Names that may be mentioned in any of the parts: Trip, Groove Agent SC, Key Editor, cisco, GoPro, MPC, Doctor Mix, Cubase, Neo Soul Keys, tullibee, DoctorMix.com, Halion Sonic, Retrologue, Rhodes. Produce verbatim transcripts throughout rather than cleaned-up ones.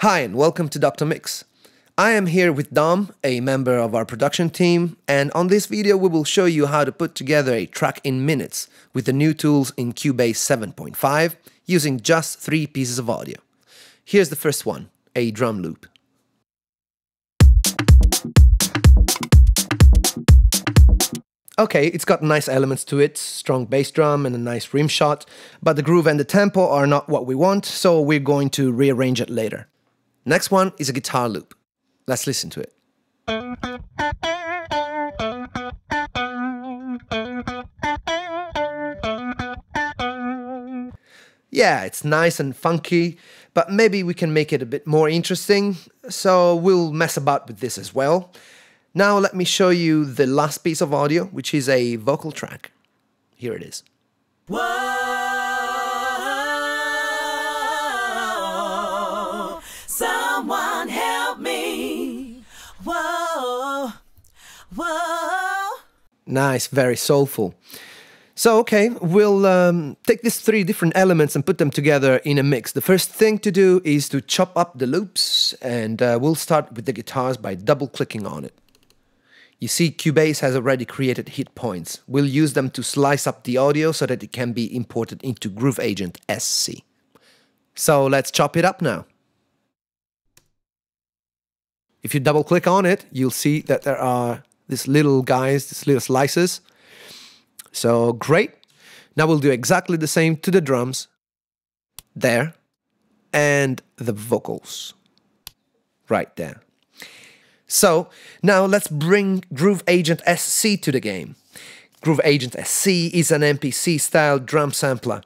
Hi and welcome to Doctor Mix. I am here with Dom, a member of our production team, and on this video we will show you how to put together a track in minutes with the new tools in Cubase seven point five using just three pieces of audio. Here's the first one, a drum loop. Okay, it's got nice elements to it, strong bass drum and a nice rim shot, but the groove and the tempo are not what we want, so we're going to rearrange it later. Next one is a guitar loop. Let's listen to it. Yeah, it's nice and funky, but maybe we can make it a bit more interesting, so we'll mess about with this as well. Now let me show you the last piece of audio, which is a vocal track. Here it is. Whoa, someone help me. Whoa, whoa. Nice, very soulful. So, okay, we'll um, take these three different elements and put them together in a mix. The first thing to do is to chop up the loops, and uh, we'll start with the guitars by double-clicking on it. You see, Cubase has already created hit points. We'll use them to slice up the audio so that it can be imported into Groove Agent S C. So let's chop it up now. If you double click on it, you'll see that there are these little guys, these little slices. So great. Now we'll do exactly the same to the drums. There. And the vocals. Right there. So, now let's bring Groove Agent S C to the game. Groove Agent S C is an M P C style drum sampler,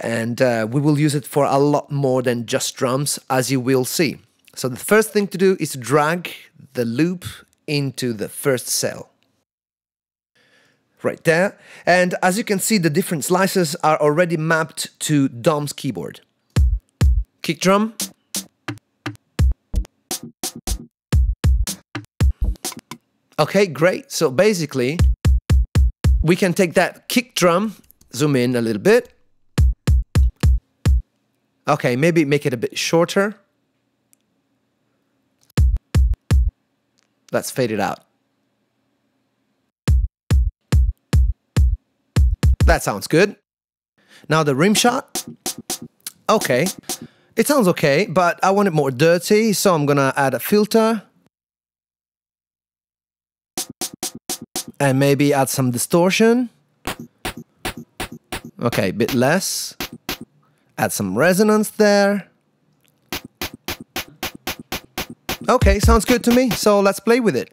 and uh, we will use it for a lot more than just drums, as you will see. So the first thing to do is to drag the loop into the first cell. Right there, and as you can see, the different slices are already mapped to Dom's keyboard. Kick drum. Okay, great. So basically, we can take that kick drum, zoom in a little bit. Okay, maybe make it a bit shorter. Let's fade it out. That sounds good. Now the rim shot. Okay, it sounds okay, but I want it more dirty, so I'm gonna add a filter. And maybe add some distortion. Okay, a bit less. Add some resonance there. Okay, sounds good to me, so let's play with it.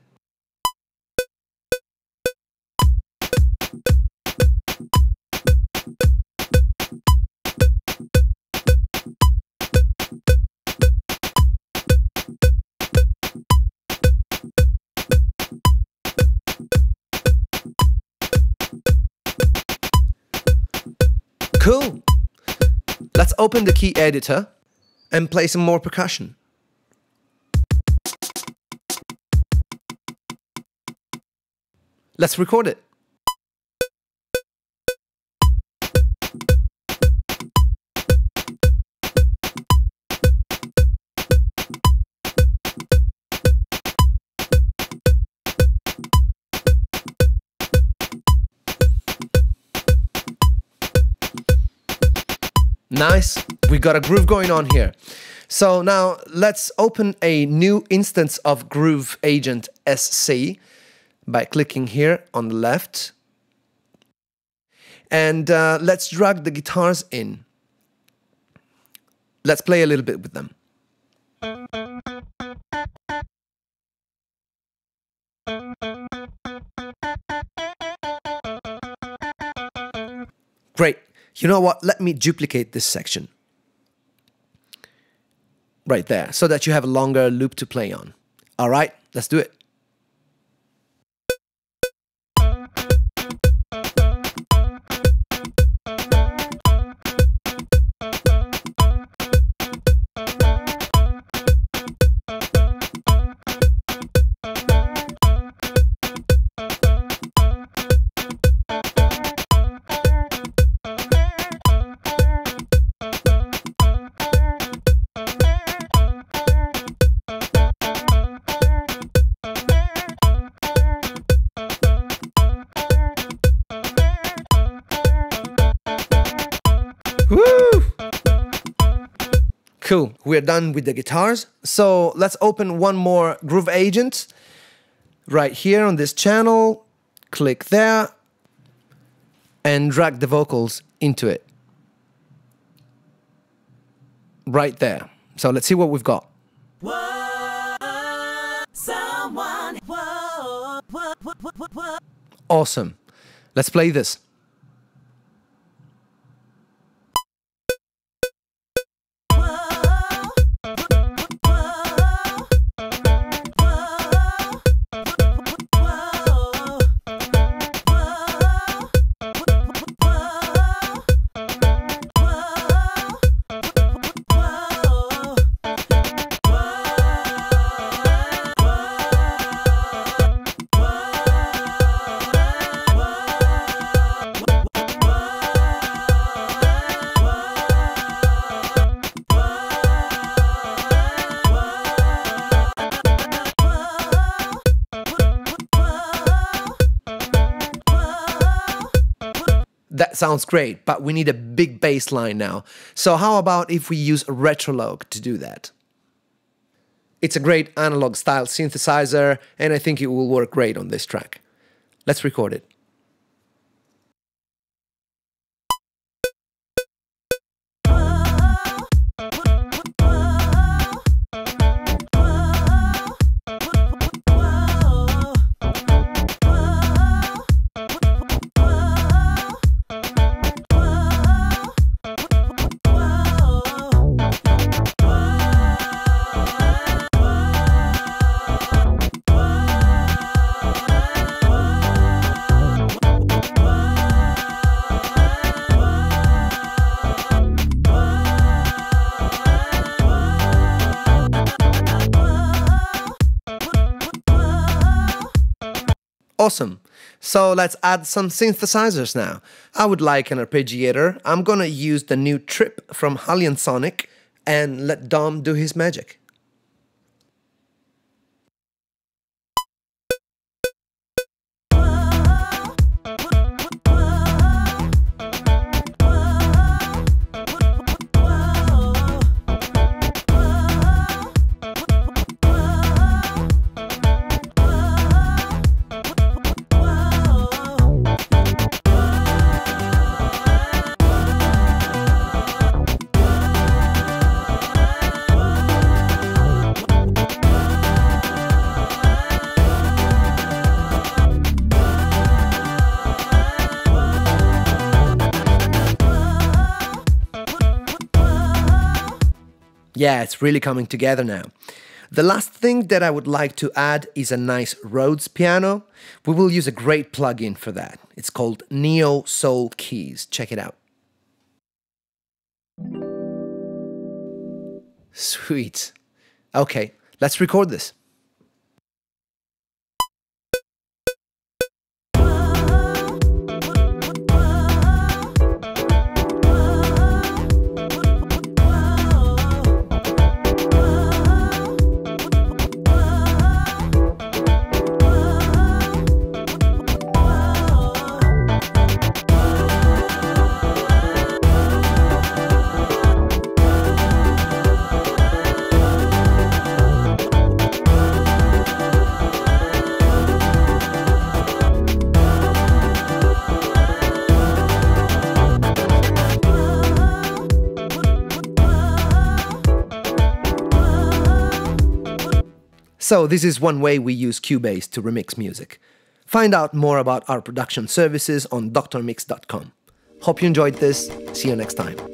Cool! Let's open the Key Editor and play some more percussion. Let's record it. Nice, we got a groove going on here. So now let's open a new instance of Groove Agent S C by clicking here on the left. And uh, let's drag the guitars in. Let's play a little bit with them. Great. You know what? Let me duplicate this section. Right there, so that you have a longer loop to play on. All right, let's do it. Cool, we're done with the guitars. So let's open one more Groove Agent right here on this channel. Click there and drag the vocals into it. Right there. So let's see what we've got. Awesome. Let's play this. That sounds great, but we need a big bass line now. So how about if we use Retrologue to do that? It's a great analog style synthesizer, and I think it will work great on this track. Let's record it. Awesome. So let's add some synthesizers now. I would like an arpeggiator. I'm gonna use the new Trip from Halion Sonic and let Dom do his magic. Yeah, it's really coming together now. The last thing that I would like to add is a nice Rhodes piano. We will use a great plugin for that. It's called Neo Soul Keys. Check it out. Sweet. Okay, let's record this. So this is one way we use Cubase to remix music. Find out more about our production services on Doctor Mix dot com. Hope you enjoyed this. See you next time.